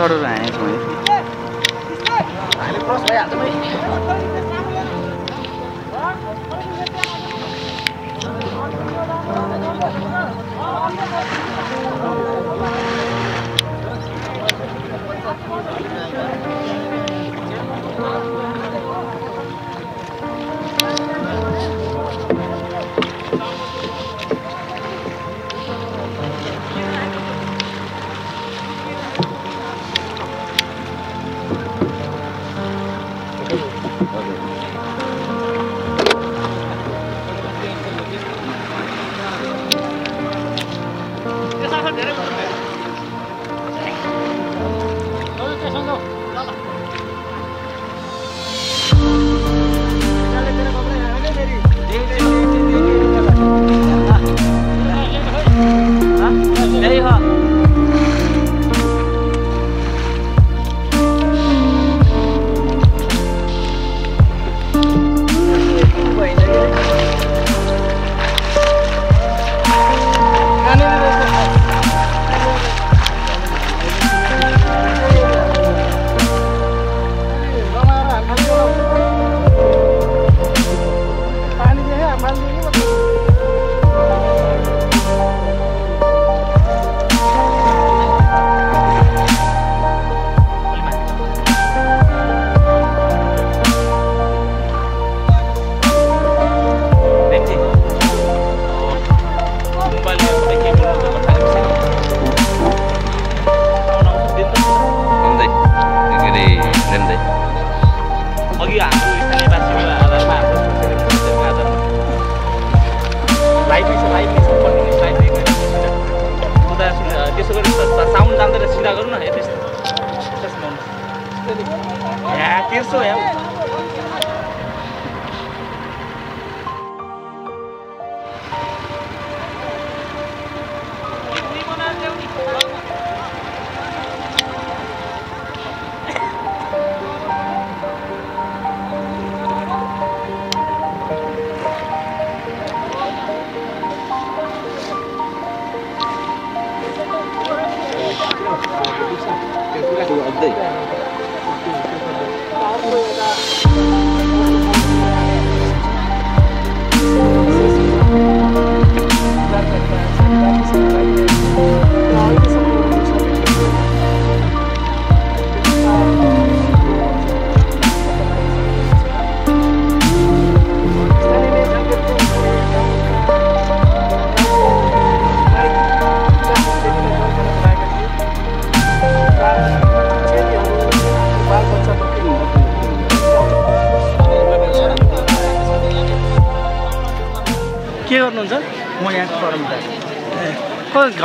छोड़ रहे हैं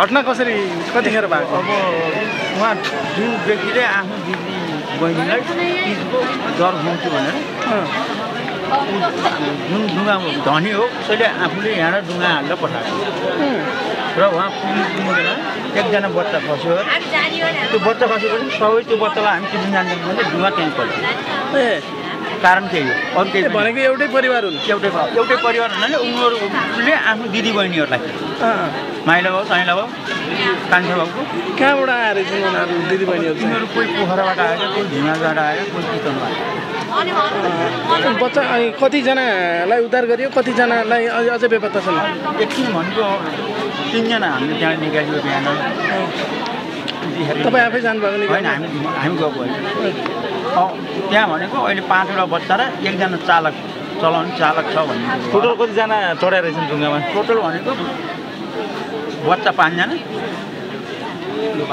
घटना कसरी कतिखेर भएको अब उहाँ जुन व्यक्तिले आफ्नो दिदी बहिनीलाई डर हुन्थ्यो भनेर जुन ढुङ्गा धनी हो उसैले आफूले यहाँ ढुङ्गा हालेर पठाएको र उहाँ पुगेन। एकजना बच्चा फस्यो, त्यो बच्चा फसेपछि सबै त्यो बच्चालाई हामी चिन्न जान्दैनौँ भने ढुङ्गा त्यहीँ पर्थ्यो। ए कारण त्यही हो, अरू त्यही भनेको एउटै परिवार हुन्छ। एउटै परिवार हुनाले उनीहरूले आफ्नो दिदी बहिनीहरूलाई माइला भाउ साइला भाउ कान्छा भाउको कहाँबाट आएर चाहिँ उनीहरू दिदीबहिनीहरू उनीहरू कोही पोखराबाट आएर कोही झिमाबाट आएर कोही किचनबाट आयो। बच्चा अनि कतिजनालाई उद्धार गरियो, कतिजनालाई अझै बेपत्ता छन्। एकछिन भनेको 3 जना हामीले त्यहाँ निकाल्यो बिहान। तपाईँ आफै जानुभएको नि? होइन, हामी गएको हो। त्यहाँ भनेको अहिले 5वटा बच्चा र एकजना चालक छ भन्ने। टोटल कतिजना चढाएर रहेछन् ढुङ्गामा? टोटल भनेको बच्चा 5 जना, ठुलो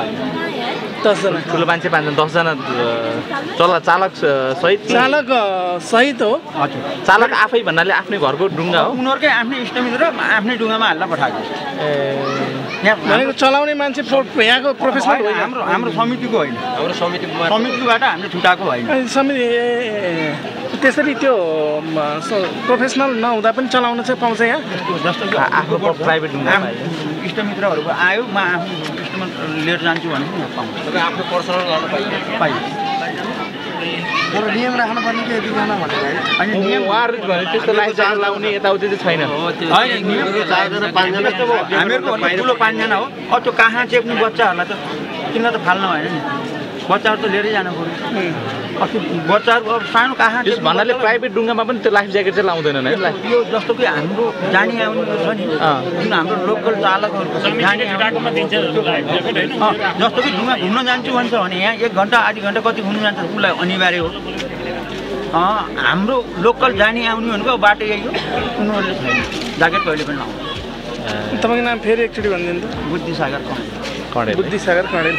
मान्छे 5 जना, 10 जना चालक सहित हो। हजुर, चालक आफै भन्नाले आफ्नै घरको ढुङ्गा हो, उनीहरूकै आफ्नै इष्टमित्र र आफ्नै ढुङ्गामा हाल्न पठाएको। यहाँ चलाउने मान्छे यहाँको प्रोफेसनल होइन, हाम्रो समितिको होइन, हाम्रो समितिबाट हामीले छुटाएको होइन। समिति त्यसरी त्यो प्रोफेसनल नहुँदा पनि चलाउन चाहिँ पाउँछ यहाँ जस्तो कि आफ्नो प्राइभेट ढुङ्गा। इष्टमित्रहरूको आयो, म आफ्नो इष्टमित्र लिएर जान्छु भने पाउँछ। आफ्नो पर्सनल गर्न पाइयो, तर नियम राख्नुपर्ने के बिना भनेर अनि नियम वारिज भने त्यस्तो लाइन चार्ज लाउने यताउति चाहिँ छैन। होइन, नियमको चार्जर 5 जना हामीहरूको ठुलो 5 जना हो। त्यो कहाँ चेप्ने बच्चाहरूलाई त किन त फाल्न भएन नि? बच्चा तो लेकर जाना पर्यो बच्चा अब सानो कहाँ भन्नाले प्राइभेट डुंगामा पनि त्यो लाइफ ज्याकेट चाहिँ लाउँदैनन् है यो जस्तो कि हाम्रो जानी आउने छ नि जुन हाम्रो लोकल चालकहरुको जानी डाटामा दिन्छ लाइफ ज्याकेट हैन जस्तो कि डुंगा घुम्न जान्छु भन्छ भने यहाँ 1 घण्टा आधी घण्टा कति घुम्न जान्छ उलाई अनिवार्य हो हाम्रो लोकल जानी आउने भनेको बाटो यही हो उनीहरुले ज्याकेट कहिले पनि लाउँदैन तपाईको नाम फेरि एकचोटी भन्दिनु बुद्धिसागर कडेल बुद्धिसागर कडेल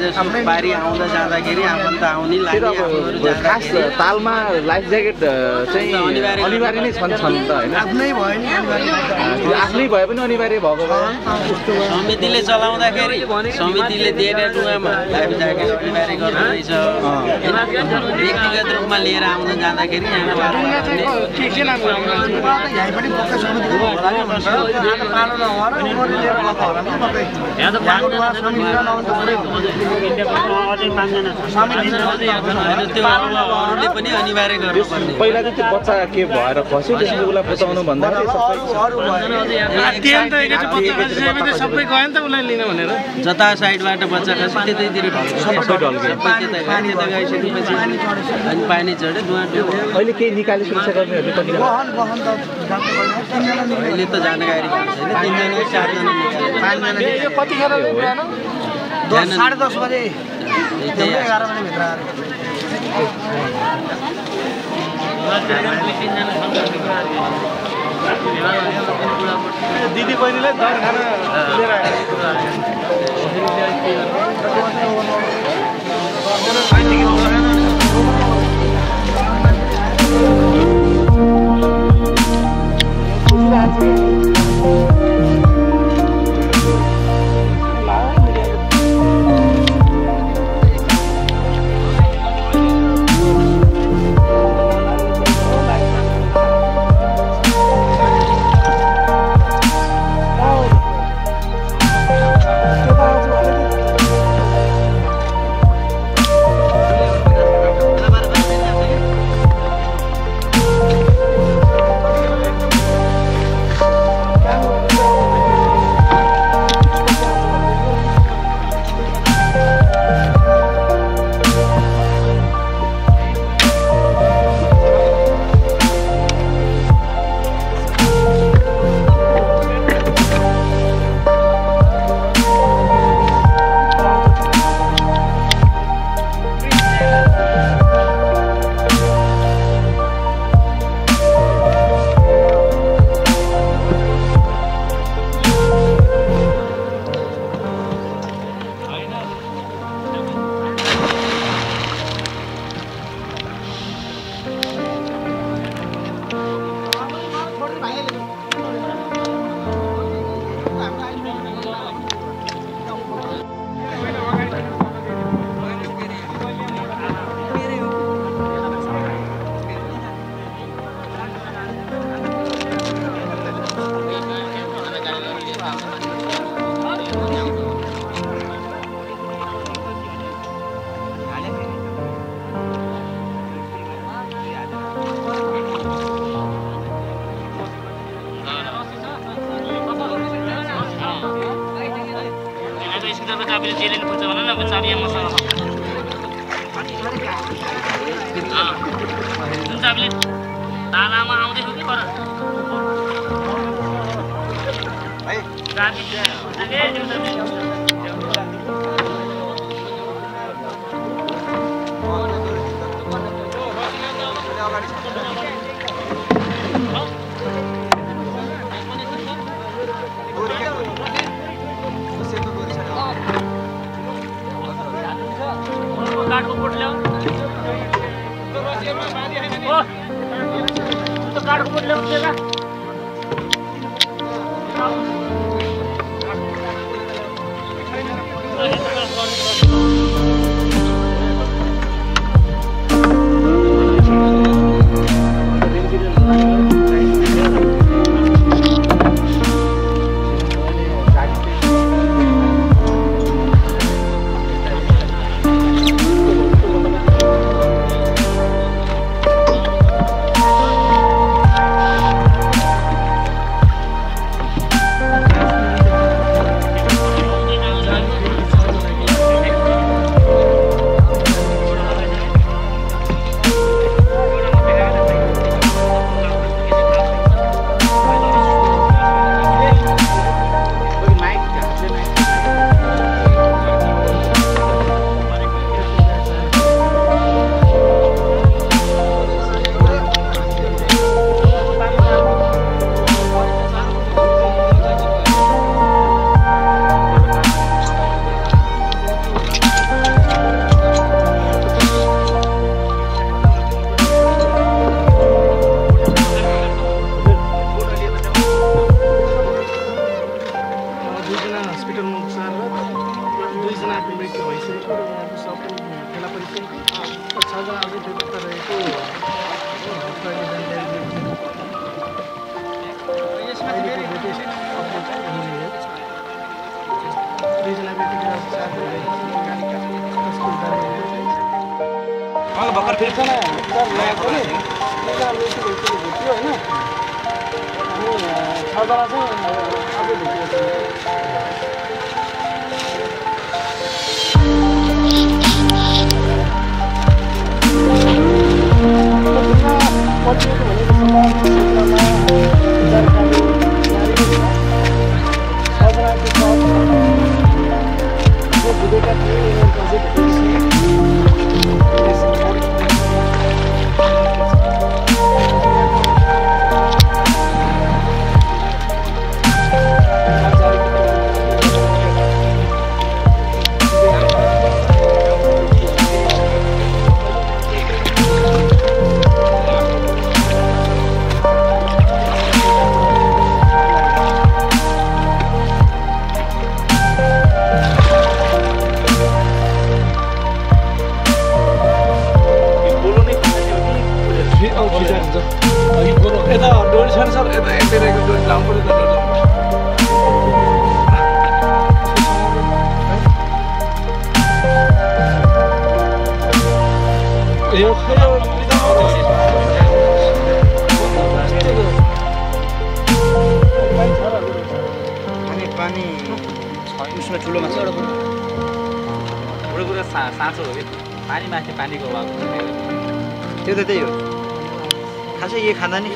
जसो पारी आउँदा जाँदाखेरि आफन्त आउने लागि खास तालमा लाइफ ज्याकेट चाहिँ अनिवार्य नै छन् त हैन आफ्नै भयो नि आफ्नै भए पनि अनिवार्य भएको भए समितिले चलाउँदाखेरि समितिले दिएका डुवामा लाइफ ज्याकेट अनिवार्य गर्नु रहेछ व्यक्तिगत रूपमा लिएर आउँदा जाँदाखेरि यहाँ तो पाँच पहिला चाहिँ त्यो बच्चा के भएर फस्यो त्यसले उलाई बचाउनु भन्दा सबै गयो नि त उलाई लिन भनेर जता साइडबाट बच्चा खस्यो त्यतैतिर ढल्किसक्यो पानी चढ्यो धुवा अहिले केही निकाली सुरक्षा गर्नेहरुले पनि अहिले त जानकारी छैन 3 जना 4 जना यो कति खेर बिहान 10 10:30 बजे 11 बजे भित्र आएर 3 जना दिदी बहिनीले दर खाना लिएर आएको Although I would do it for the what do you do? I'm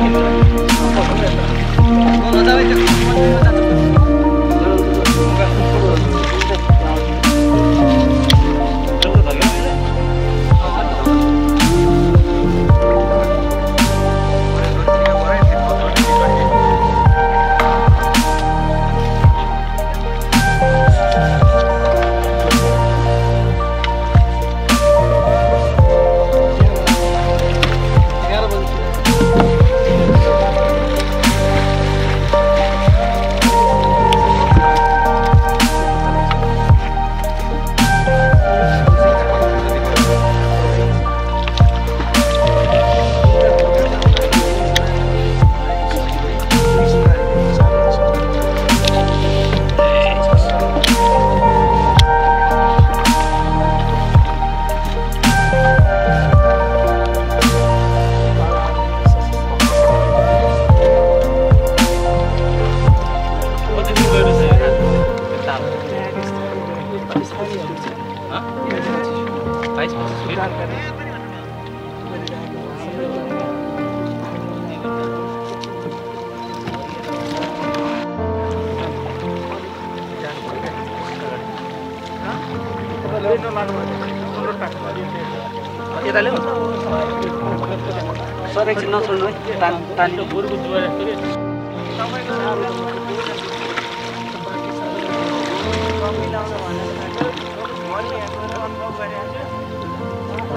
going to Sir, no, I'm going to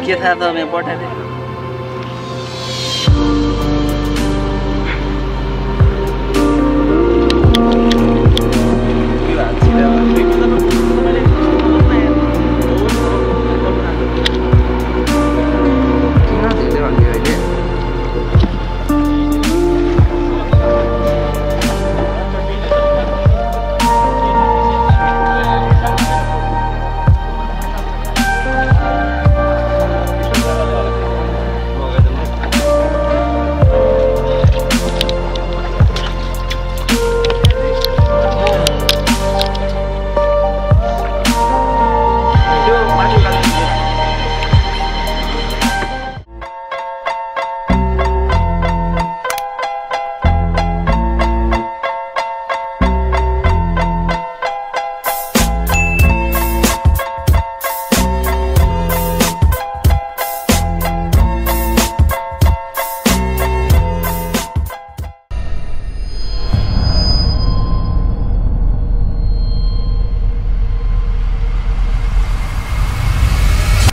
don't know. I don't know.